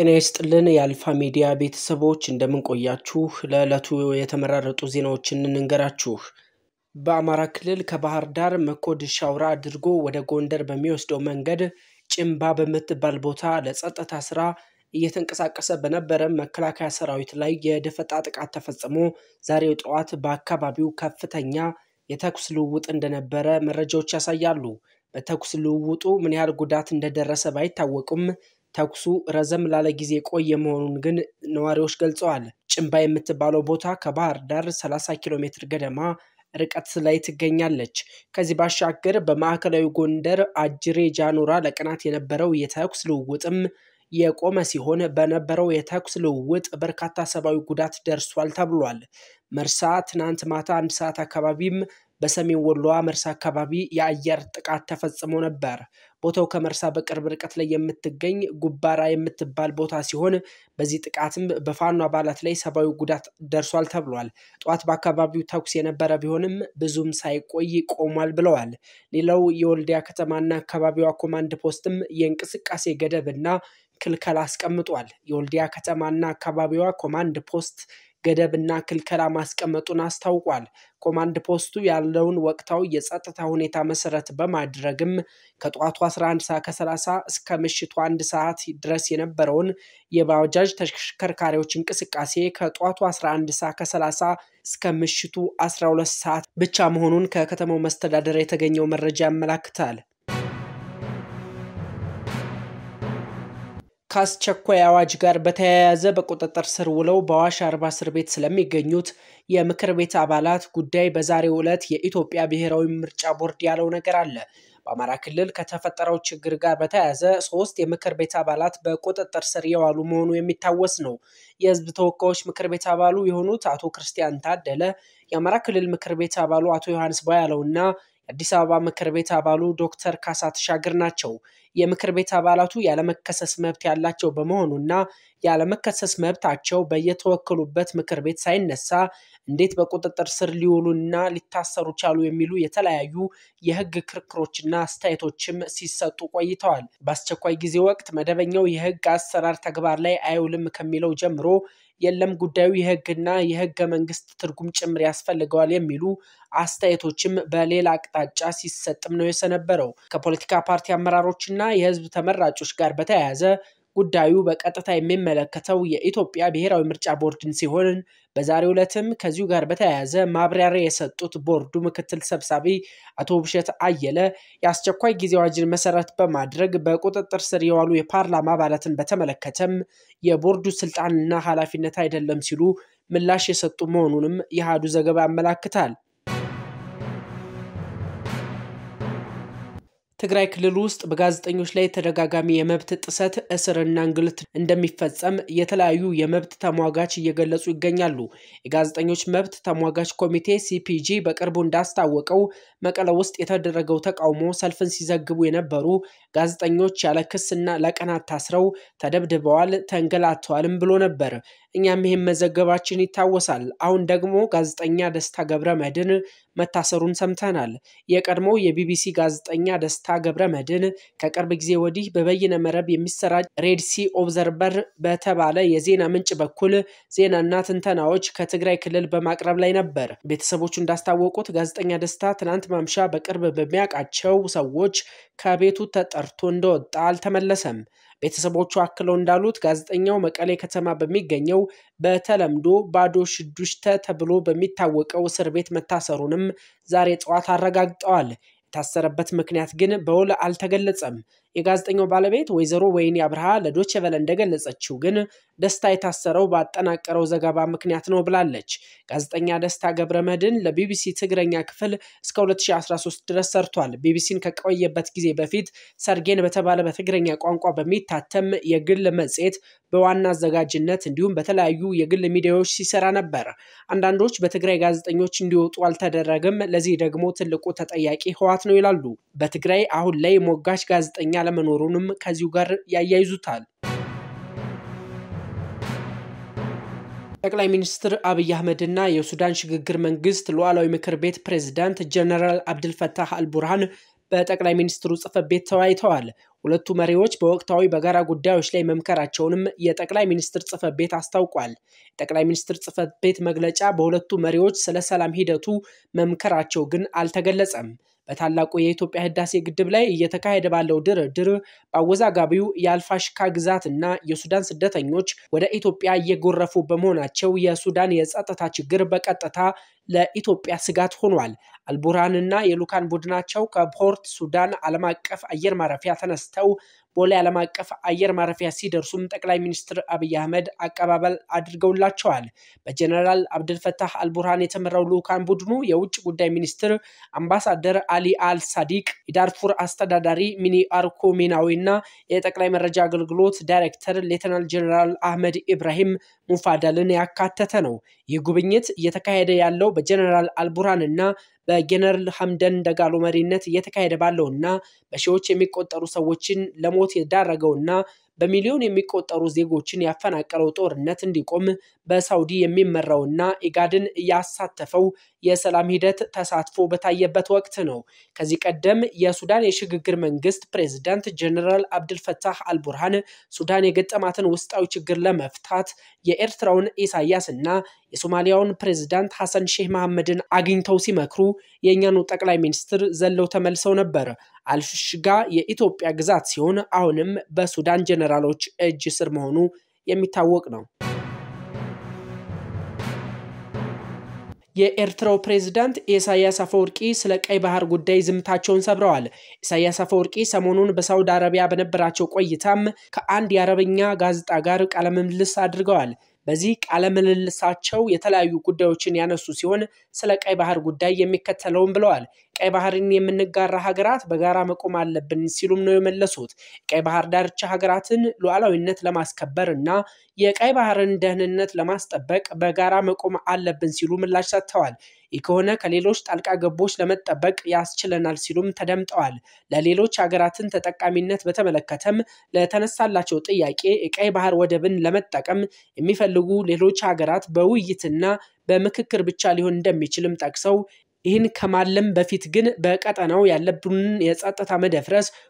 ጤናይስጥልን የአልፋ ሚዲያ ቤተሰቦች እንደምን ቆያችሁ ለለቱ የተመረጡ ዜናዎችን እንንገራችሁ በአማራ ክልል ከባህር ዳር መኮድ ሻውራ አድርጎ ወደ ጎንደር በሚወስደው መንገድ ጭምባ በመትባል ቦታ ለጸጥታ ስራ እየተንቀሳቀሰ በነበረ መከላከያ ሰራዊት ላይ የደፈጣ ጥቃት ተፈጽሞ ዛሬው ጠዋት በአካባቢው ከፍተኛ የተኩስ ልውውጥ እንደነበረ መረጃዎች ያሳያሉ በተኩስ ልውውጡ ምን ያህል ጉዳት እንደደረሰ ባይታወቅም ተኩሱ ረዘም ላለ ጊዜ ቆየ መሆኑን ግን ነዋሪዎች ገልጸዋል ጭምባ የምትባለው ቦታ ከባህር ዳር 30 ኪሎ ሜትር ገደማ ርቀት ላይ ትገኛለች ከዚህ ባሻገር በማዕከላዊ ጎንደር አጅሬ ጃኑራ ለቀናት የነበረው የተኩስ ልውውጥም የቆመ ሲሆን በነበረው የተኩስ ልውውጥ በርካታ ሰባዊ ጉዳት ደርሷል ተብሏል መርሳ ትናንት ማታ 1 ሰዓት አካባቢም በሰሜን ወሎ መርሳ አካባቢ የአየር ጥቃት ተፈጽሞ ነበር ቦታው ከመርሳ በቅርብ ርቀት ላይ የምትገኝ ጉባራ የምትባል ቦታ ሲሆን በዚህ ጥቃትም በፋኖ አባላት ላይ ሰባዊ ጉዳት ደርሷል ተብሏል ጧት በአካባቢው ተኩስ የነበረ ቢሆንም ብዙም ሳይቆይ ቆሟል ብለዋል ሌላው የወልዲያ ከተማና አካባቢዋ ኮማንድ ፖስትም የእንቅስቃሴ ገደብና ክልከላ አስቀምጧል የወልዲያ ከተማና አካባቢዋ ኮማንድ ፖስት ገደብና ክልከላ ማስቀመጡን አስታውቋል ኮማንድ ፖስቱ ያለውን ወቅታው የጸጥታ ሁኔታ መሰረት በማድረግም ከጧቱ 11:30 እስከ ምሽቱ 1 ሰዓት ድረስ የነበረውን የባጃጅ ተሽከርካሪዎች እንቅስቃሴ ከጧቱ 11:30 እስከ ምሽቱ 12 ሰዓት ብቻ መሆኑን ከከተማው መስተዳደር የተገኘው መረጃ ያመለክታል ካስቸኳይ አዋጅ ጋር በተያያዘ በቁጥጥር ስር ውለው በዋሽ 40 እስር ቤት ስለሚገኙት የምክር ቤት አባላት ጉዳይ በዛሬው ዕለት የኢትዮጵያ ብሔራዊ ምርጫ ቦርድ ያለው ነገር አለ በአማራ ክልል ከተፈጠረው ችግር ጋር በተያያዘ 3 የምክር ቤት አባላት በቁጥጥር ስር የዋሉ መሆኑ የሚታወስ ነው የህዝብ ተወካዮች ምክር ቤት አባሉ የሆኑት አቶ ክርስቲያን ታደለ የአማራ ክልል ምክር ቤት አባሉ አቶ ዮሐንስ ባያለውና አዲስ አበባ ምክር ቤት አባሉ ዶክተር ካሳ ተሻገር ናቸው የምክር ቤት አባላቱ ያለመከሰስ መብት ያላቸው በመሆኑና ያለመከሰስ መብታቸው በየተወከሉበት ምክር ቤት ሳይነሳ እንዴት በቁጥጥር ስር ሊውሉና ሊታሰሩ ቻሉ የሚሉ የተለያዩ የህግ ክርክሮችና አስተያየቶችም ሲሰጡ ቆይተዋል በአስቸኳይ ጊዜ ወቅት መደበኛው የህግ አሰራር ተግባር ላይ አይውልም ከሚለው ጀምሮ የለም ጉዳዩ የህግና የህገ መንግስት ትርጉም ጭምር ያስፈልጋል የሚሉ አስተያየቶችም በሌላ አቅጣጫ ሲሰጥም ነው የሰነበረው ከፖለቲካ ፓርቲ አመራሮችና የህዝብ ተመራጮች ጋር በተያያዘ ጉዳዩ በቀጥታ የሚመለከተው የኢትዮጵያ ብሔራዊ ምርጫ ቦርድን ሲሆን በዛሬው ዕለትም ከዚሁ ጋር በተያያዘ ማብራሪያ የሰጡት ቦርዱ ምክትል ሰብሳቢ አቶ ብሸት አየለ ያስቸኳይ ጊዜ አዋጅን መሰረት በማድረግ በቁጥጥር ስር የዋሉ የፓርላማ አባላትን በተመለከተም የቦርዱ ስልጣንና ኃላፊነት አይደለም ሲሉ ምላሽ የሰጡ መሆኑንም የሃዱ ዘገባ ያመለክታል ትግራይ ክልል ውስጥ በጋዜጠኞች ላይ ተደጋጋሚ የመብት ጥሰት እስርና እንግልት እንደሚፈጸም የተለያዩ የመብት ተሟጋች እየገለጹ ይገኛሉ የጋዜጠኞች መብት ተሟጋች ኮሚቴ ሲፒጂ በቅርቡ እንዳስታወቀው መቀለ ውስጥ የተደረገው ተቃውሞ ሰልፍን ሲዘግቡ የነበሩ ጋዜጠኞች ያለ ክስና ለቀናት ታስረው ተደብድበዋል ተንገላተዋልም ብሎ ነበር እኛም ይሄን መዘገባችን ይታወሳል አሁን ደግሞ ጋዜጠኛ ደስታ ገብረመድን መታሰሩን ሰምተናል የቀድሞው የቢቢሲ ጋዜጠኛ ደስታ ገብረመድን ከቅርብ ጊዜ ወዲህ በበይነ መረብ የሚሰራጭ ሬድ ሲ ኦብዘርቨር በተባለ የዜና ምንጭ በኩል ዜናና ትንተናዎች ከትግራይ ክልል በማቅረብ ላይ ነበር ቤተሰቦቹ እንዳስታወቁት ጋዜጠኛ ደስታ ትናንት ማምሻ በቅርብ በሚያቃቸው ሰዎች ከቤቱ ተጠርቶ እንደወጣ አልተመለሰም ቤተሰቦቹ አክለው እንዳሉት ጋዜጠኛው መቀሌ ከተማ በሚገኘው በተለምዶ ባዶ ሽዱሽተ ተብሎ በሚታወቀው እስር ቤት መታሰሩንም ዛሬ ጠዋት አረጋግጠዋል የታሰረበት ምክንያት ግን በውል አልተገለጸም የጋዜጠኛው ባለቤት ወይዘሮ ወይኒ አብርሃ ለዶቸቨለ እንደገለጸችው ግን ደስታ የታሰረው ባጠናቀረው ዘገባ ምክንያት ነው ብላለች ጋዜጠኛ ደስታ ገብረመድን ለቢቢሲ ትግረኛ ክፍል እስከ 2013 ድረስ ሰርቷል ቢቢሲን ከቆየበት ጊዜ በፊት ሰርጌን በተባለ በትግረኛ ቋንቋ በሚታተም የግል መጽሔት በዋና አዘጋጅነት እንዲሁም በተለያዩ የግል ሚዲያዎች ሲሰራ ነበር አንዳንዶች በትግራይ ጋዜጠኞች እንዲወጡ አልተደረገም ለዚህ ደግሞ ትልቁ ተጠያቂ ህወሓት ነው ይላሉ በትግራይ አሁን ላይ ሞጋሽ ጋዜጠኛ ለመኖሩንም ከዚሁ ጋር ያያይዙታል ጠቅላይ ሚኒስትር አብይ አህመድና የሱዳን ሽግግር መንግስት ሉዓላዊ ምክር ቤት ፕሬዝዳንት ጀነራል አብዱል ፈታህ አልቡርሃን በጠቅላይ ሚኒስትሩ ጽፈት ቤት ተወያይተዋል ሁለቱ መሪዎች በወቅታዊ በጋራ ጉዳዮች ላይ መምከራቸውንም የጠቅላይ ሚኒስትር ጽሕፈት ቤት አስታውቋል። የጠቅላይ ሚኒስትር ጽሕፈት ቤት መግለጫ በሁለቱ መሪዎች ስለ ሰላም ሂደቱ መምከራቸው ግን አልተገለጸም። በታላቁ የኢትዮጵያ ህዳሴ ግድብ ላይ እየተካሄደ ባለው ድርድር ባወዛጋቢው የአልፋሽካ ግዛትና የሱዳን ስደተኞች ወደ ኢትዮጵያ እየጎረፉ በመሆናቸው የሱዳን የጸጥታ ችግር በቀጥታ ለኢትዮጵያ ስጋት ሆኗል። አልቡርሃንና የሉካን ቡድናቸው ከፖርት ሱዳን ዓለም አቀፍ አየር ማረፊያ ተነስተው ቦሌ ዓለም አቀፍ አየር ማረፊያ ሲደርሱም ጠቅላይ ሚኒስትር አብይ አህመድ አቀባበል አድርገውላቸዋል። በጀነራል አብዱልፈታህ አልቡርሃን የተመራው ሉካን ቡድኑ የውጭ ጉዳይ ሚኒስትር አምባሳደር አሊ አልሳዲቅ የዳርፉር አስተዳዳሪ ሚኒ አርኮ ሚናዊና የጠቅላይ መረጃ አገልግሎት ዳይሬክተር ሌተናል ጀነራል አህመድ ኢብራሂም ሙፋደልን ያካተተ ነው። የጉብኝት እየተካሄደ ያለው በጀነራል አልቡርሃንና በጀነራል ሐምደን ደጋሎ መሪነት እየተካሄደ ባለውና በሺዎች የሚቆጠሩ ሰዎችን ለሞት የዳረገውና በሚሊዮን የሚቆጠሩ ዜጎችን ያፈናቀለው ጦርነት እንዲቆም በሳውዲ የሚመራውና ኢጋድን ያሳተፈው የሰላም ሂደት ተሳትፎ በታየበት ወቅት ነው። ከዚህ ቀደም የሱዳን የሽግግር መንግስት ፕሬዝዳንት ጀነራል አብዱልፈታህ አልቡርሃን ሱዳን የገጠማትን ውስጣዊ ችግር ለመፍታት የኤርትራውን ኢሳያስና የሶማሊያውን ፕሬዝዳንት ሐሰን ሼህ መሐመድን አግኝተው ሲመክሩ የኛኑ ጠቅላይ ሚኒስትር ዘለው ተመልሰው ነበር። አልሽጋ የኢትዮጵያ ግዛት ሲሆን አሁንም በሱዳን ጀነራሎች እጅ ስር መሆኑ የሚታወቅ ነው። የኤርትራው ፕሬዝዳንት ኢሳያስ አፈወርቂ ስለ ቀይ ባህር ጉዳይ ዝምታቸውን ሰብረዋል። ኢሳያስ አፈወርቂ ሰሞኑን በሳውዲ አረቢያ በነበራቸው ቆይታም ከአንድ የአረብኛ ጋዜጣ ጋር ቃለ ምልልስ አድርገዋል። በዚህ ቃለ ምልልሳቸው የተለያዩ ጉዳዮችን ያነሱ ሲሆን ስለ ቀይ ባህር ጉዳይ የሚከተለውን ብለዋል። ቀይ ባህርን የምንጋራ ሀገራት በጋራ መቆም አለብን ሲሉም ነው የመለሱት። ቀይ ባህር ዳርቻ ሀገራትን ሉዓላዊነት ለማስከበርና የቀይ ባህርን ደህንነት ለማስጠበቅ በጋራ መቆም አለብን ሲሉ ምላሽ ሰጥተዋል። ይከሆነ ከሌሎች ጣልቃ ገቦች ለመጠበቅ ያስችለናል ሲሉም ተደምጠዋል። ለሌሎች ሀገራትን ተጠቃሚነት በተመለከተም ለተነሳላቸው ጥያቄ ቀይ ባህር ወደብን ለመጠቀም የሚፈልጉ ሌሎች ሀገራት በውይይትና በምክክር ብቻ ሊሆን እንደሚችልም ጠቅሰው ይህን ከማለም በፊት ግን በቀጠናው ያለብንን የጸጥታ መደፍረስ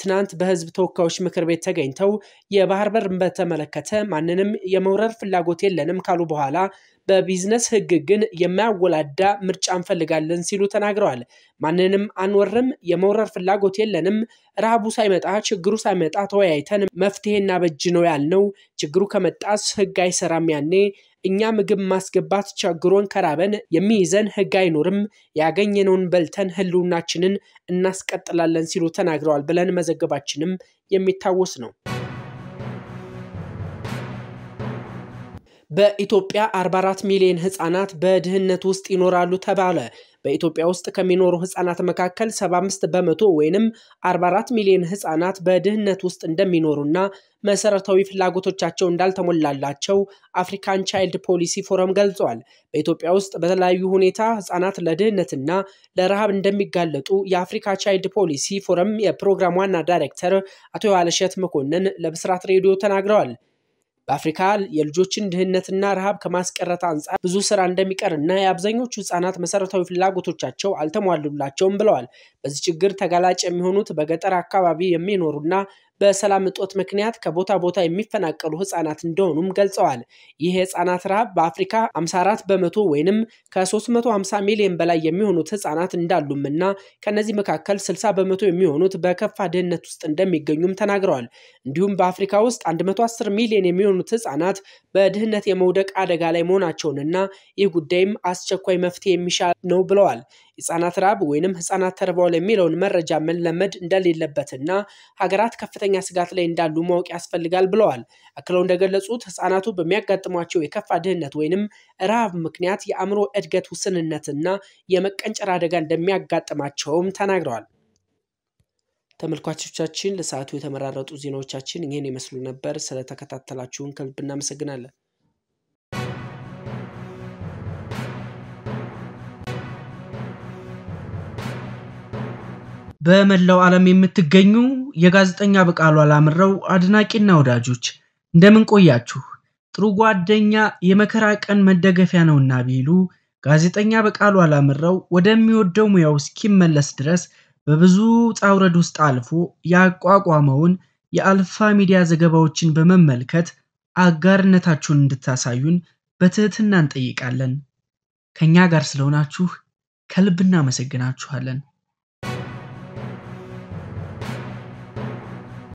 ትናንት በህዝብ ተወካዮች ምክር ቤት ተገኝተው የባህር በርን በተመለከተ ማንንም የመውረር ፍላጎት የለንም ካሉ በኋላ በቢዝነስ ህግ ግን የማያወላዳ ምርጫ እንፈልጋለን ሲሉ ተናግረዋል። ማንንም አንወርም፣ የመውረር ፍላጎት የለንም። ረሃቡ ሳይመጣ ችግሩ ሳይመጣ ተወያይተን መፍትሄ እናበጅ ነው ያልነው። ችግሩ ከመጣስ ህግ አይሰራም። ያኔ እኛ ምግብ ማስገባት ቸግሮን ከራበን የሚይዘን ህግ አይኖርም። ያገኘነውን በልተን ህልውናችንን እናስቀጥላለን ሲሉ ተናግረዋል ብለን መዘገባችንም የሚታወስ ነው። በኢትዮጵያ 44 ሚሊዮን ህፃናት በድህነት ውስጥ ይኖራሉ ተባለ። በኢትዮጵያ ውስጥ ከሚኖሩ ህፃናት መካከል 75% ወይንም 44 ሚሊዮን ህፃናት በድህነት ውስጥ እንደሚኖሩና መሰረታዊ ፍላጎቶቻቸው እንዳልተሞላላቸው አፍሪካን ቻይልድ ፖሊሲ ፎረም ገልጿል። በኢትዮጵያ ውስጥ በተለያዩ ሁኔታ ህፃናት ለድህነትና ለረሃብ እንደሚጋለጡ የአፍሪካ ቻይልድ ፖሊሲ ፎረም የፕሮግራም ዋና ዳይሬክተር አቶ ያለሸት መኮንን ለብስራት ሬዲዮ ተናግረዋል። በአፍሪካ የልጆችን ድህነትና ረሃብ ከማስቀረት አንፃር ብዙ ስራ እንደሚቀርና የአብዛኞቹ ህፃናት መሰረታዊ ፍላጎቶቻቸው አልተሟሉላቸውም ብለዋል። በዚህ ችግር ተጋላጭ የሚሆኑት በገጠር አካባቢ የሚኖሩና በሰላም እጦት ምክንያት ከቦታ ቦታ የሚፈናቀሉ ህፃናት እንደሆኑም ገልጸዋል። ይህ ህፃናት ረሃብ በአፍሪካ 54% ወይንም ከ350 ሚሊዮን በላይ የሚሆኑት ህፃናት እንዳሉምና ከነዚህ መካከል 60% የሚሆኑት በከፋ ድህነት ውስጥ እንደሚገኙም ተናግረዋል። እንዲሁም በአፍሪካ ውስጥ 110 ሚሊዮን የሚሆኑት ህፃናት በድህነት የመውደቅ አደጋ ላይ መሆናቸውንና ይህ ጉዳይም አስቸኳይ መፍትሄ የሚሻ ነው ብለዋል። ህፃናት ረሃብ ወይንም ህፃናት ተርበዋል የሚለውን መረጃ መለመድ እንደሌለበትና ሀገራት ከፍተኛ ስጋት ላይ እንዳሉ ማወቅ ያስፈልጋል ብለዋል። አክለው እንደገለጹት ህፃናቱ በሚያጋጥሟቸው የከፋ ድህነት ወይንም ረሃብ ምክንያት የአእምሮ እድገት ውስንነትና የመቀንጨር አደጋ እንደሚያጋጥማቸውም ተናግረዋል። ተመልካቾቻችን ለሰዓቱ የተመራረጡ ዜናዎቻችን ይሄን ይመስሉ ነበር። ስለተከታተላችሁን ከልብ እናመሰግናለን። በመላው ዓለም የምትገኙ የጋዜጠኛ በቃሉ አላምረው አድናቂና ወዳጆች እንደምን ቆያችሁ? ጥሩ ጓደኛ የመከራ ቀን መደገፊያ ነውና ቢሉ ጋዜጠኛ በቃሉ አላምረው ወደሚወደው ሙያው እስኪመለስ ድረስ በብዙ ጻውረድ ውስጥ አልፎ ያቋቋመውን የአልፋ ሚዲያ ዘገባዎችን በመመልከት አጋርነታችሁን እንድታሳዩን በትህትና እንጠይቃለን። ከኛ ጋር ስለሆናችሁ ከልብ እናመሰግናችኋለን።